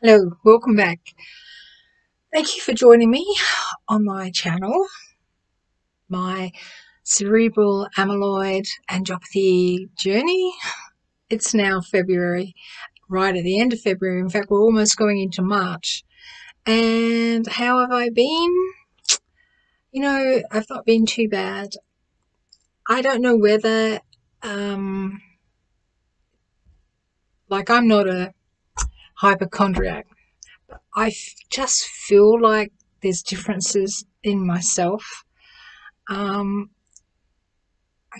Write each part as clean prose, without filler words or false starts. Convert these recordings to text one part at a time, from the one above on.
Hello, welcome back. Thank you for joining me on my channel, my cerebral amyloid angiopathy journey. It's now February, right at the end of February. In fact, we're almost going into March. And how have I been? You know, I've not been too bad. I don't know whether, like I'm not a hypochondriac, but I just feel like there's differences in myself. I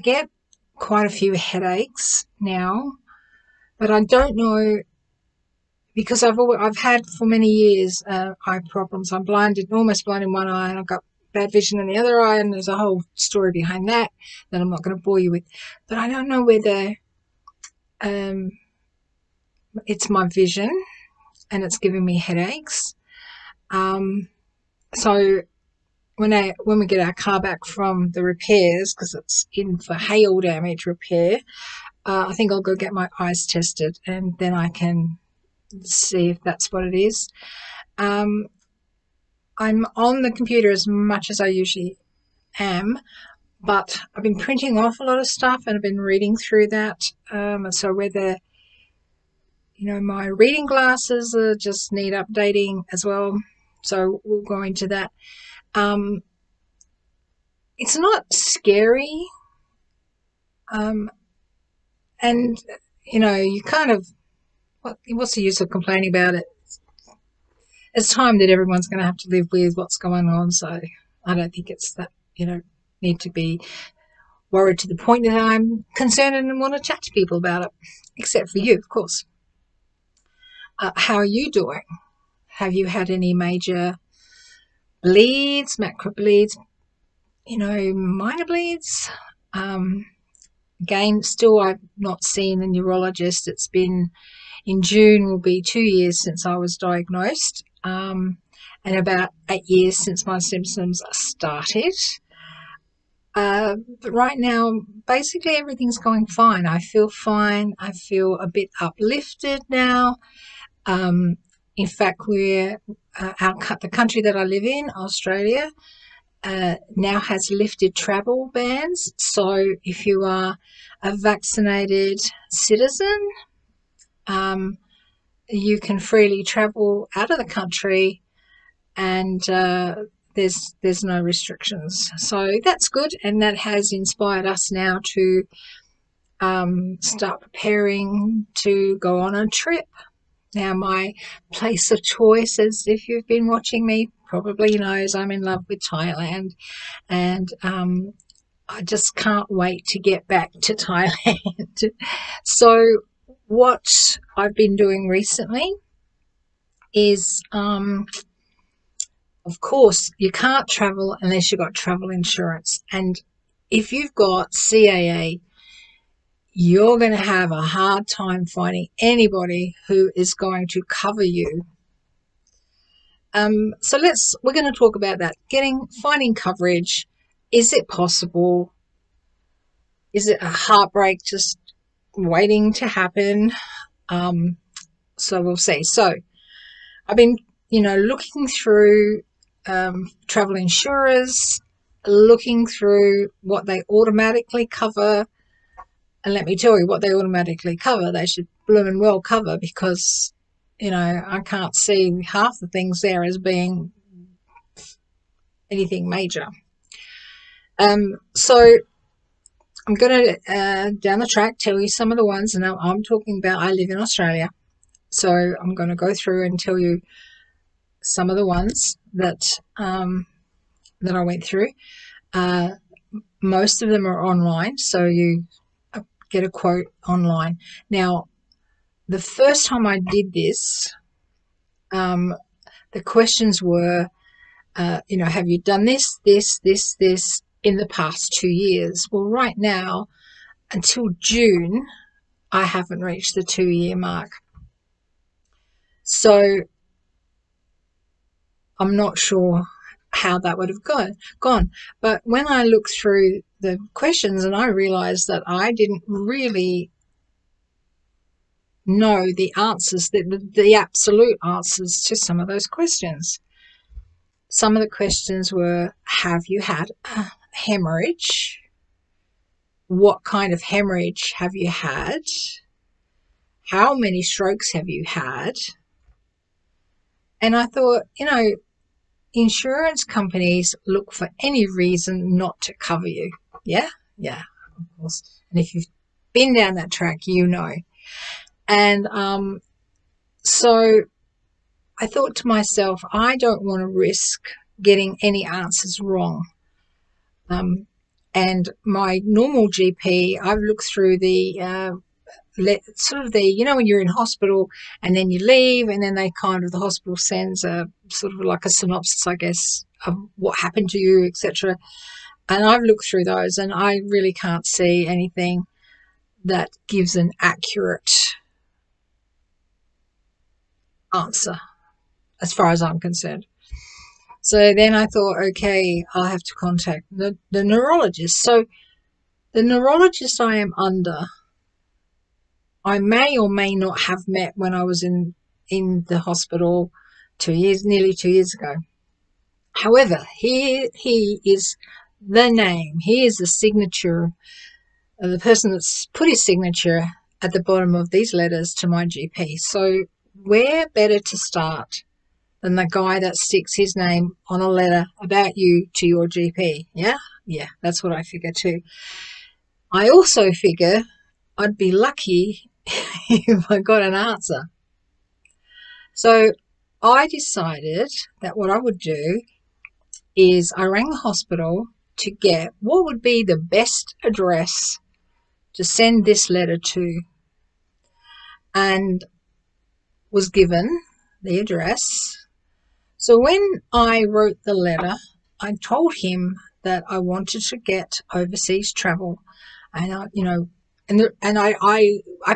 get quite a few headaches now, but I don't know, because I've had for many years eye problems. I'm blinded, almost blind in one eye, and I've got bad vision in the other eye, and there's a whole story behind that that I'm not going to bore you with. But I don't know whether it's my vision and it's giving me headaches. So when we get our car back from the repairs, because it's in for hail damage repair, I think I'll go get my eyes tested and then I can see if that's what it is. I'm on the computer as much as I usually am, but I've been printing off a lot of stuff and I've been reading through that. So whether, you know, my reading glasses just need updating as well, so we'll go into that. It's not scary, and you know, you kind of, what's the use of complaining about it? It's time that everyone's going to have to live with what's going on, so I don't think it's that, you know, need to be worried to the point that I'm concerned and want to chat to people about it, except for you, of course. How are you doing? Have you had any major bleeds, macro bleeds, you know, minor bleeds? Again, still I've not seen a neurologist. It's been, in June will be 2 years since I was diagnosed, and about 8 years since my symptoms started. But right now, basically everything's going fine. I feel fine. I feel a bit uplifted now. In fact, we're the country that I live in, Australia, now has lifted travel bans. So if you are a vaccinated citizen, you can freely travel out of the country, and there's no restrictions. So that's good, and that has inspired us now to start preparing to go on a trip. Now, my place of choice, as if you've been watching me, probably knows I'm in love with Thailand, and I just can't wait to get back to Thailand. So what I've been doing recently is, of course, you can't travel unless you've got travel insurance. And if you've got CAA, you're going to have a hard time finding anybody who is going to cover you. So we're going to talk about that. Finding coverage. Is it possible? Is it a heartbreak just waiting to happen? So we'll see. So I've been, you know, looking through travel insurers, looking through what they automatically cover. And let me tell you, what they automatically cover, they should bloomin' well cover, because, you know, I can't see half the things there as being anything major. So I'm going to, down the track, tell you some of the ones, and I'm talking about, I live in Australia, so I'm going to go through and tell you some of the ones that, that I went through. Most of them are online, so you get a quote online. Now, the first time I did this, the questions were, you know, have you done this, this, this, this in the past 2 years? Well, right now, until June, I haven't reached the 2-year mark. So I'm not sure how that would have gone. But when I look through the questions, and I realized that I didn't really know the answers, the absolute answers to some of those questions. Some of the questions were, have you had a hemorrhage? What kind of hemorrhage have you had? How many strokes have you had? And I thought, you know, insurance companies look for any reason not to cover you. Yeah? Yeah, of course. And if you've been down that track, you know. And so I thought to myself, I don't want to risk getting any answers wrong. And my normal GP, I've looked through the sort of the, you know, when you're in hospital and then you leave and then they kind of, the hospital sends a sort of like a synopsis, I guess, of what happened to you, etc. And I've looked through those and I really can't see anything that gives an accurate answer as far as I'm concerned. So then I thought, okay, I'll have to contact the neurologist. So the neurologist I am under, I may or may not have met when I was in the hospital nearly two years ago. However, he is the name. He is the signature, the person that's put his signature at the bottom of these letters to my GP. So where better to start than the guy that sticks his name on a letter about you to your GP? Yeah? Yeah, that's what I figure too. I also figure I'd be lucky if I got an answer. So I decided that what I would do is I rang the hospital to get what would be the best address to send this letter to, and was given the address. So when I wrote the letter, I told him that I wanted to get overseas travel, and I, you know, and I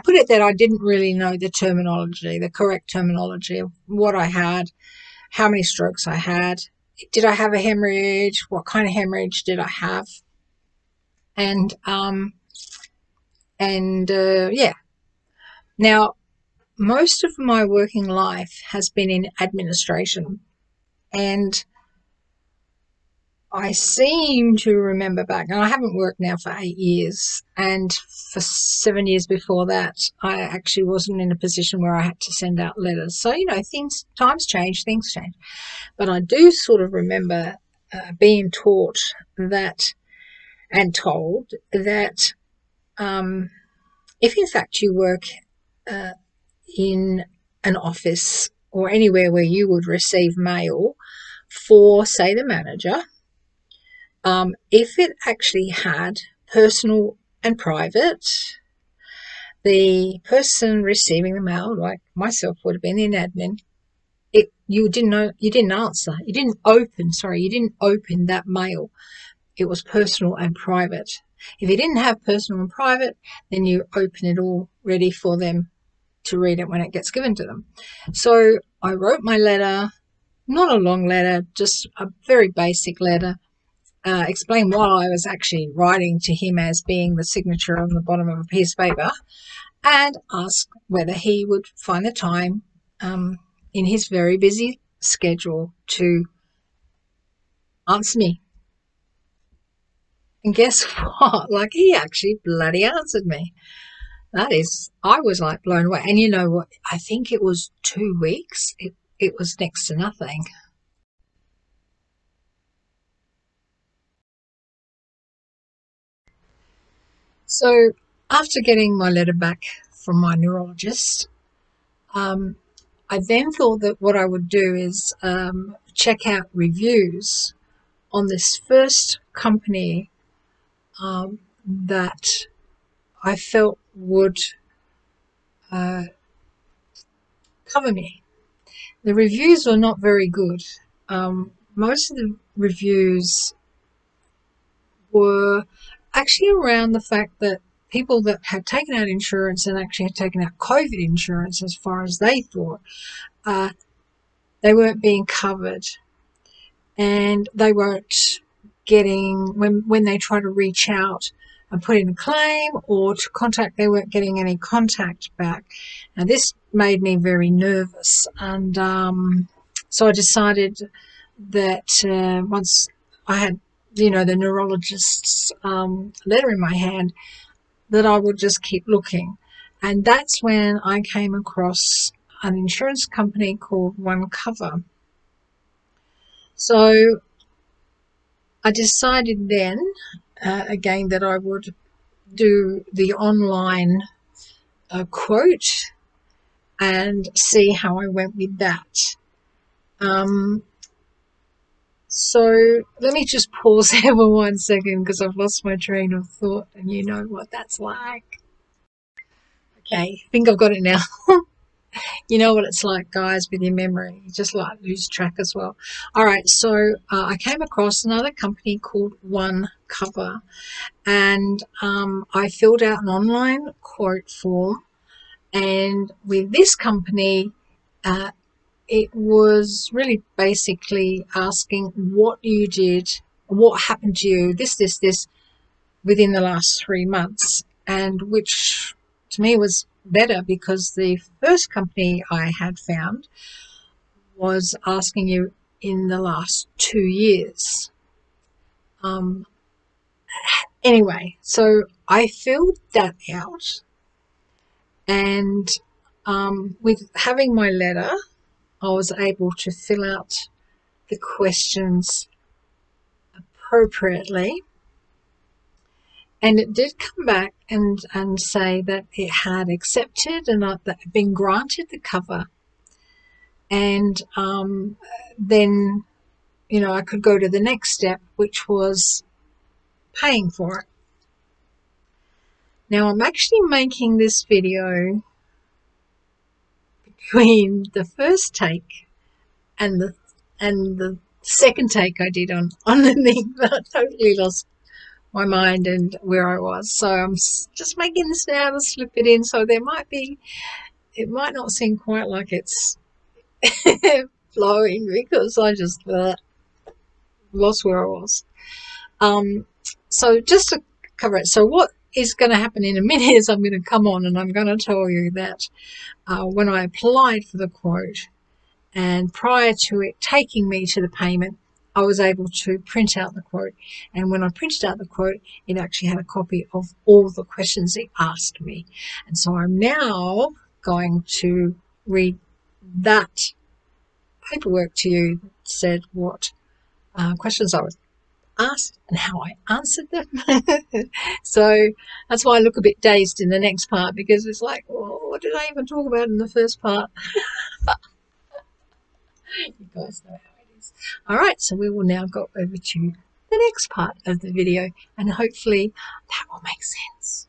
put it that I didn't really know the terminology, the correct terminology of what I had, how many strokes I had, did I have a hemorrhage, what kind of hemorrhage did I have, and yeah. Now, most of my working life has been in administration, and I seem to remember back, and I haven't worked now for 8 years, and for 7 years before that, I actually wasn't in a position where I had to send out letters. So, you know, things, times change, things change. But I do sort of remember being taught that, and told that if in fact you work in an office or anywhere where you would receive mail for, say, the manager, if it actually had personal and private, the person receiving the mail, like myself, would have been in admin. You didn't open that mail. It was personal and private. If you didn't have personal and private, then you open it all ready for them to read it when it gets given to them. So I wrote my letter, not a long letter, just a very basic letter. Explain why I was actually writing to him as being the signature on the bottom of a piece of paper, and ask whether he would find the time in his very busy schedule to answer me. And guess what? Like, he actually bloody answered me. That is, I was like blown away. And you know what? I think it was 2 weeks. It was next to nothing. So after getting my letter back from my neurologist, I then thought that what I would do is check out reviews on this first company that I felt would cover me. The reviews were not very good. Most of the reviews were actually around the fact that people that had taken out insurance and actually had taken out COVID insurance, as far as they thought, they weren't being covered, and they weren't getting, when they try to reach out and put in a claim or to contact. They weren't getting any contact back. Now this made me very nervous, and so I decided that once I had, you know, the neurologist's letter in my hand, that I would just keep looking. And that's when I came across an insurance company called OneCover. So I decided then, again, that I would do the online quote and see how I went with that. So let me just pause here for 1 second because I've lost my train of thought, and you know what that's like. Okay, I think I've got it now. You know what it's like, guys, with your memory. You just like lose track as well. All right, so I came across another company called OneCover, and I filled out an online quote form, and with this company, it was really basically asking what you did, what happened to you, this within the last 3 months, and which to me was better, because the first company I had found was asking you in the last 2 years. Anyway, so I filled that out, and with having my letter, I was able to fill out the questions appropriately, and it did come back and say that it had accepted and that had been granted the cover. And then, you know, I could go to the next step, which was paying for it. Now I'm actually making this video between the first take and the second take I did on the thing, but I totally lost my mind and where I was. So I'm just making this now to slip it in. So there might be, it might not seem quite like it's flowing, because I just lost where I was. So just to cover it. So what is going to happen in a minute is I'm going to come on and I'm going to tell you that when I applied for the quote, and prior to it taking me to the payment, I was able to print out the quote, and when I printed out the quote, it actually had a copy of all the questions it asked me. And so I'm now going to read that paperwork to you that said what questions I was asked and how I answered them. So that's why I look a bit dazed in the next part, because it's like, oh, what did I even talk about in the first part? You guys know how. All right, so we will now go over to the next part of the video, and hopefully that will make sense.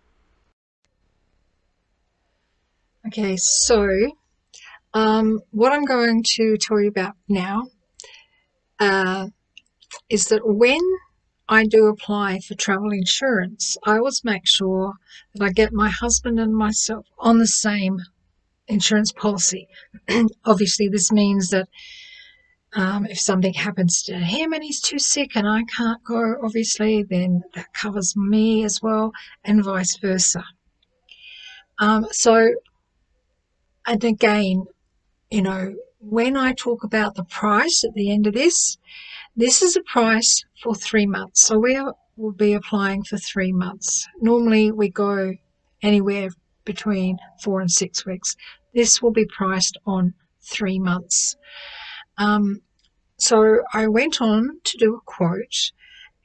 Okay, so what I'm going to tell you about now is that when I do apply for travel insurance, I always make sure that I get my husband and myself on the same insurance policy. Obviously, this means that if something happens to him and he's too sick and I can't go, obviously, then that covers me as well, and vice versa. And again, you know, when I talk about the price at the end of this, this is a price for 3 months. So we will be applying for 3 months. Normally we go anywhere between 4 and 6 weeks. This will be priced on 3 months. So I went on to do a quote,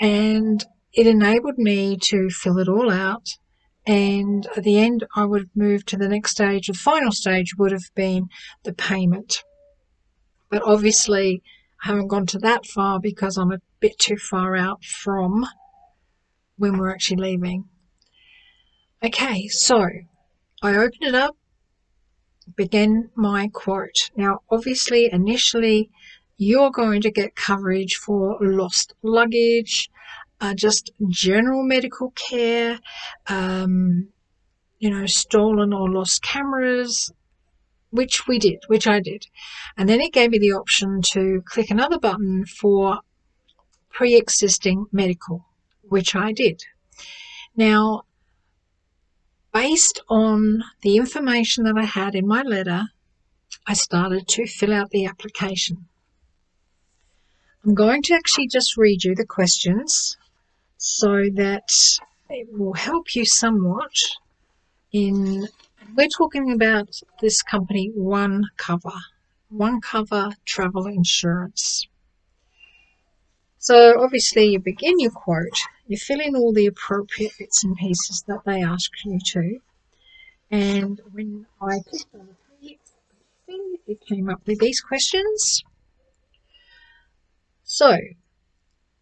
and it enabled me to fill it all out, and at the end I would have moved to the next stage. The final stage would have been the payment, but obviously I haven't gone to that far because I'm a bit too far out from when we're actually leaving. Okay, so I opened it up, begin my quote. Now obviously initially you're going to get coverage for lost luggage, just general medical care, you know, stolen or lost cameras, which I did. And then it gave me the option to click another button for pre-existing medical, which I did. Now, based on the information that I had in my letter, I started to fill out the application. I'm going to actually just read you the questions so that it will help you somewhat in, we're talking about this company, OneCover travel insurance. So obviously you begin your quote, you fill in all the appropriate bits and pieces that they ask you to, and when I clicked on the thing, it came up with these questions. So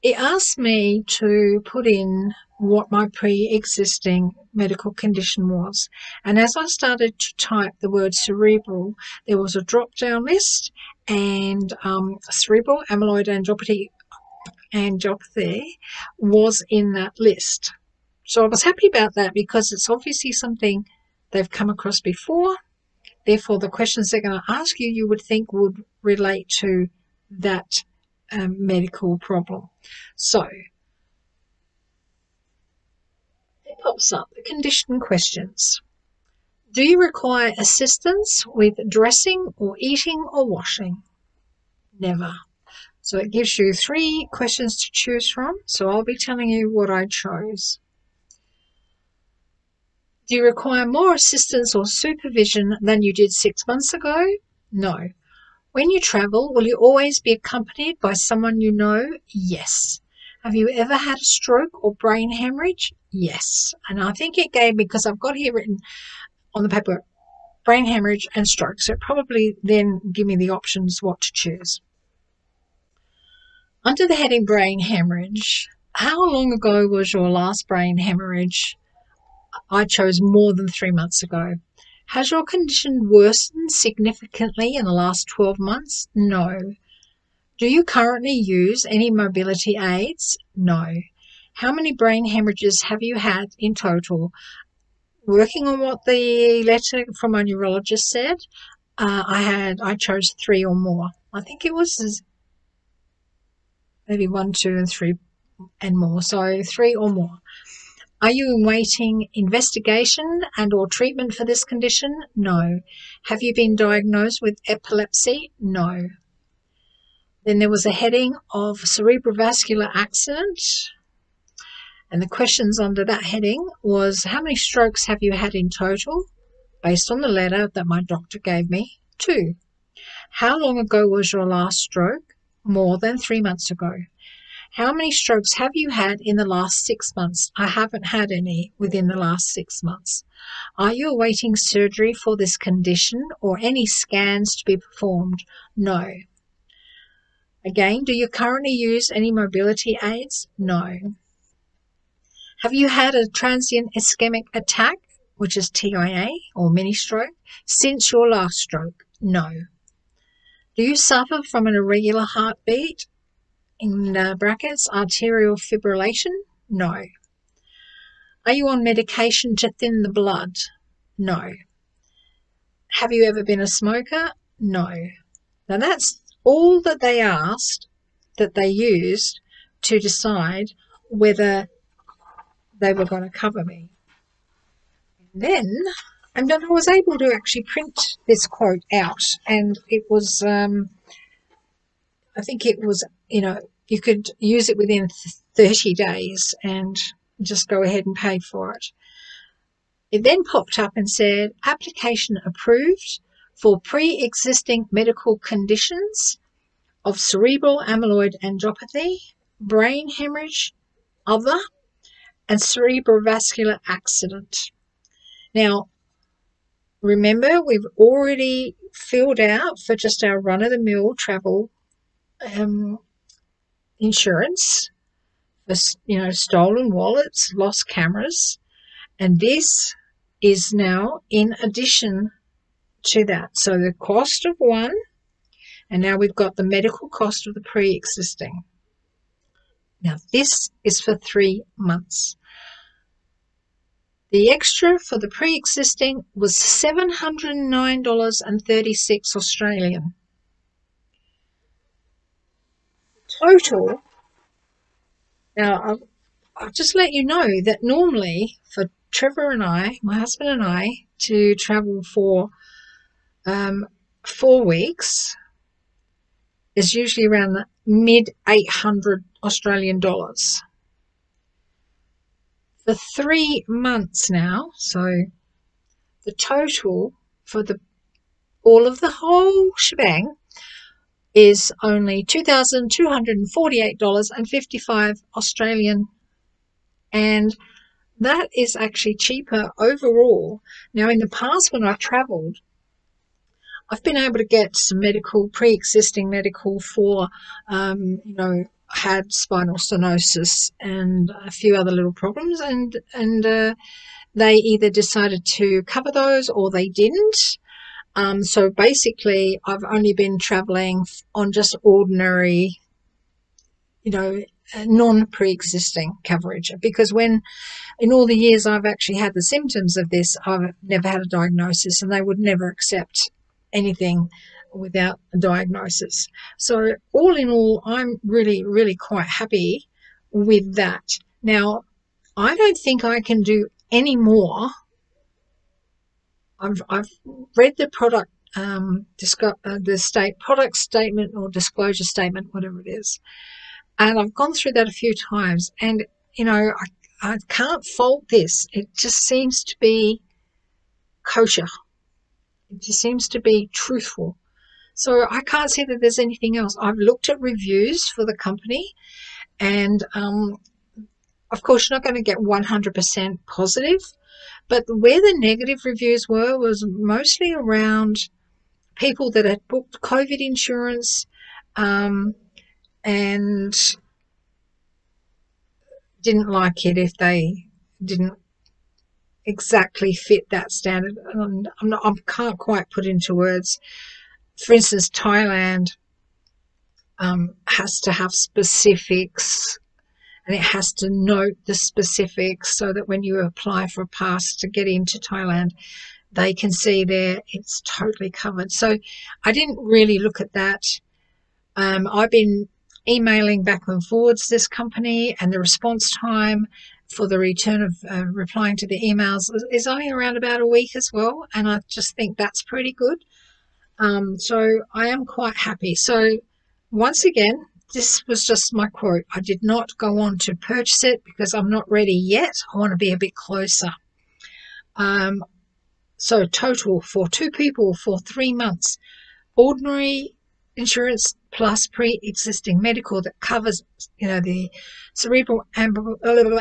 it asked me to put in what my pre-existing medical condition was, and as I started to type the word cerebral, there was a drop-down list, and cerebral amyloid angiopathy was in that list. So I was happy about that because it's obviously something they've come across before, therefore the questions they're going to ask you, you would think would relate to that medical problem. So it pops up the condition questions. Do you require assistance with dressing or eating or washing? Never. So it gives you 3 questions to choose from, so I'll be telling you what I chose. Do you require more assistance or supervision than you did 6 months ago? No. When you travel, will you always be accompanied by someone you know? Yes. Have you ever had a stroke or brain hemorrhage? Yes. And I think it gave, because I've got here written on the paper, brain hemorrhage and stroke. So it probably then give me the options what to choose. Under the heading brain hemorrhage, how long ago was your last brain hemorrhage? I chose more than 3 months ago. Has your condition worsened significantly in the last 12 months? No. Do you currently use any mobility aids? No. How many brain hemorrhages have you had in total? Working on what the letter from my neurologist said, I chose 3 or more. I think it was maybe 1, 2, and 3 and more. So 3 or more. Are you awaiting investigation and or treatment for this condition? No. Have you been diagnosed with epilepsy? No. Then there was a heading of cerebrovascular accident. And the questions under that heading was, how many strokes have you had in total? Based on the letter that my doctor gave me, 2. How long ago was your last stroke? More than 3 months ago. How many strokes have you had in the last 6 months? I haven't had any within the last 6 months. Are you awaiting surgery for this condition or any scans to be performed? No. Again, do you currently use any mobility aids? No. Have you had a transient ischemic attack, which is TIA or mini stroke, since your last stroke? No. Do you suffer from an irregular heartbeat? In brackets, arterial fibrillation? No. Are you on medication to thin the blood? No. Have you ever been a smoker? No. Now that's all that they asked, that they used to decide whether they were going to cover me. And then, I was able to actually print this quote out, and it was, I think it was, you know, you could use it within 30 days and just go ahead and pay for it. It then popped up and said, application approved for pre-existing medical conditions of cerebral amyloid angiopathy, brain hemorrhage, other, and cerebrovascular accident. Now, remember, we've already filled out for just our run-of-the-mill travel insurance, you know, stolen wallets, lost cameras, and this is now in addition to that. So the cost of one, and now we've got the medical cost of the pre-existing. Now this is for 3 months. The extra for the pre-existing was $709.36 Australian. Total, now I'll just let you know that normally for Trevor and I, my husband and I, to travel for 4 weeks is usually around the mid 800 Australian dollars. For 3 months now, so the total for the all of the whole shebang is only $2,248.55 Australian, and that is actually cheaper overall. Now in the past when I've traveled, I've been able to get some medical, pre-existing medical for, you know, had spinal stenosis and a few other little problems, and they either decided to cover those or they didn't. So basically I've only been traveling on just ordinary, you know, non-pre-existing coverage, because when in all the years I've actually had the symptoms of this, I've never had a diagnosis, and they would never accept anything without a diagnosis. So all in all, I'm really, really quite happy with that. Now, I don't think I can do any more. I've read the product, product statement or disclosure statement, whatever it is, and I've gone through that a few times. And you know, I can't fault this. It just seems to be kosher. It just seems to be truthful. So I can't see that there's anything else. I've looked at reviews for the company, and of course you're not going to get 100% positive, but where the negative reviews were was mostly around people that had booked COVID insurance and didn't like it if they didn't exactly fit that standard. And I can't quite put into words. For instance, Thailand has to have specifics, and it has to note the specifics so that when you apply for a pass to get into Thailand, they can see there it's totally covered. So I didn't really look at that. I've been emailing back and forwards this company, and the response time for the return of replying to the emails is only around about a week as well, and I just think that's pretty good. So I am quite happy. So once again, this was just my quote. I did not go on to purchase it because I'm not ready yet. I want to be a bit closer. So total for two people for 3 months, ordinary insurance plus pre-existing medical that covers, you know, the cerebral amyloid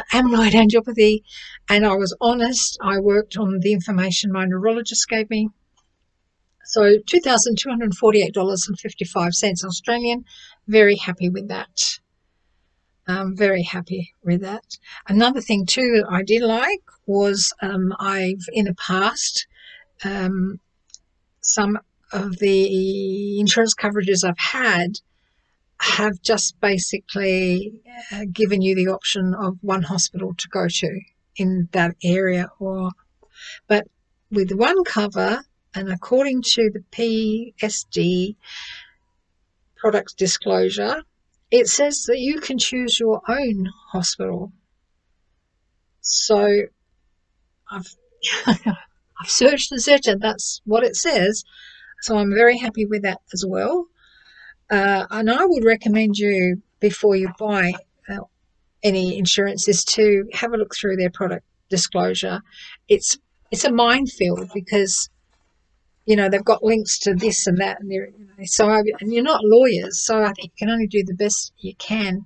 angiopathy. And I was honest, I worked on the information my neurologist gave me. So $2,248.55 Australian. Very happy with that. Very happy with that. Another thing too that I did like was I've in the past, some of the insurance coverages I've had have just basically given you the option of one hospital to go to in that area, or but with OneCover, and according to the PSD product disclosure, it says that you can choose your own hospital. So I've I've searched and searched, and that's what it says. So I'm very happy with that as well. And I would recommend you, before you buy any insurance, is to have a look through their product disclosure. It's a minefield because, you know, they've got links to this and that, and you know, so and you're not lawyers, so I think you can only do the best you can.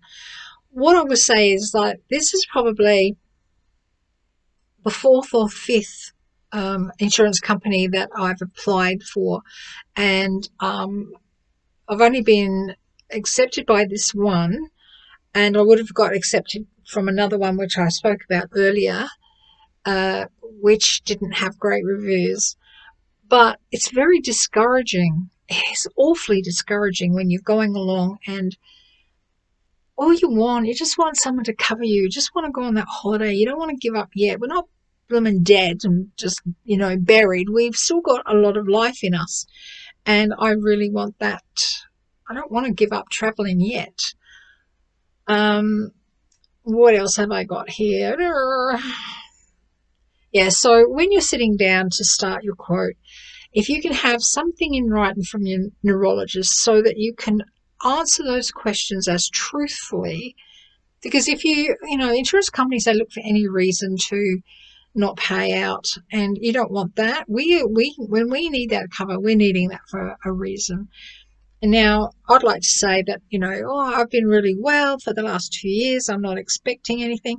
What I would say is that this is probably the fourth or fifth insurance company that I've applied for, and I've only been accepted by this one, and I would have got accepted from another one which I spoke about earlier, which didn't have great reviews. But it's very discouraging. It's awfully discouraging when you're going along and all you want, you just want someone to cover you. You just want to go on that holiday. You don't want to give up yet. We're not blooming dead and just, you know, buried. We've still got a lot of life in us. And I really want that. I don't want to give up traveling yet. what else have I got here? Yeah, so when you're sitting down to start your quote, if you can have something in writing from your neurologist so that you can answer those questions as truthfully, because if you know, insurance companies, they look for any reason to not pay out, and you don't want that. We when we need that cover, we're needing that for a reason. And now I'd like to say that, you know, oh, I've been really well for the last 2 years. I'm not expecting anything.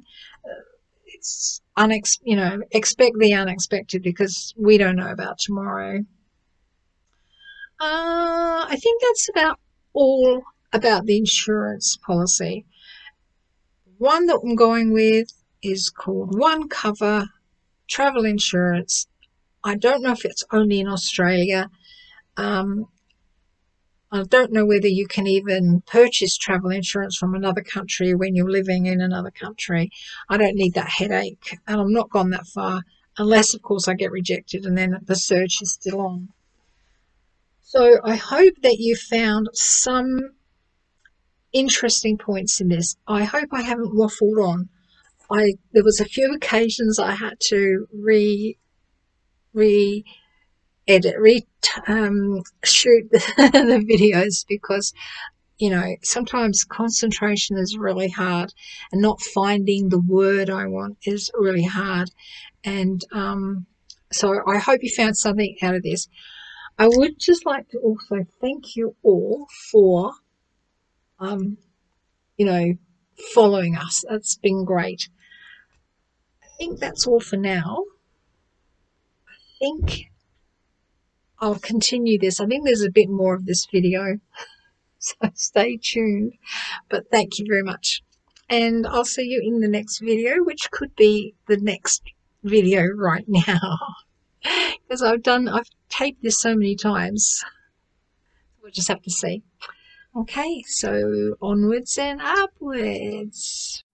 It's expect the unexpected, because we don't know about tomorrow. I think that's about all about the insurance policy. One that I'm going with is called OneCover Travel Insurance. I don't know if it's only in Australia. I don't know whether you can even purchase travel insurance from another country when you're living in another country. I don't need that headache, and I'm not gone that far, unless, of course, I get rejected and then the search is still on. So I hope that you found some interesting points in this. I hope I haven't waffled on. There was a few occasions I had to shoot the videos, because, you know, sometimes concentration is really hard, and not finding the word I want is really hard. And so I hope you found something out of this. I would just like to also thank you all for, you know, following us. That's been great. I think that's all for now. I think I'll continue this. I think there's a bit more of this video, so stay tuned. But thank you very much, and I'll see you in the next video, which could be the next video right now, because I've taped this so many times. We'll just have to see. Okay, so onwards and upwards.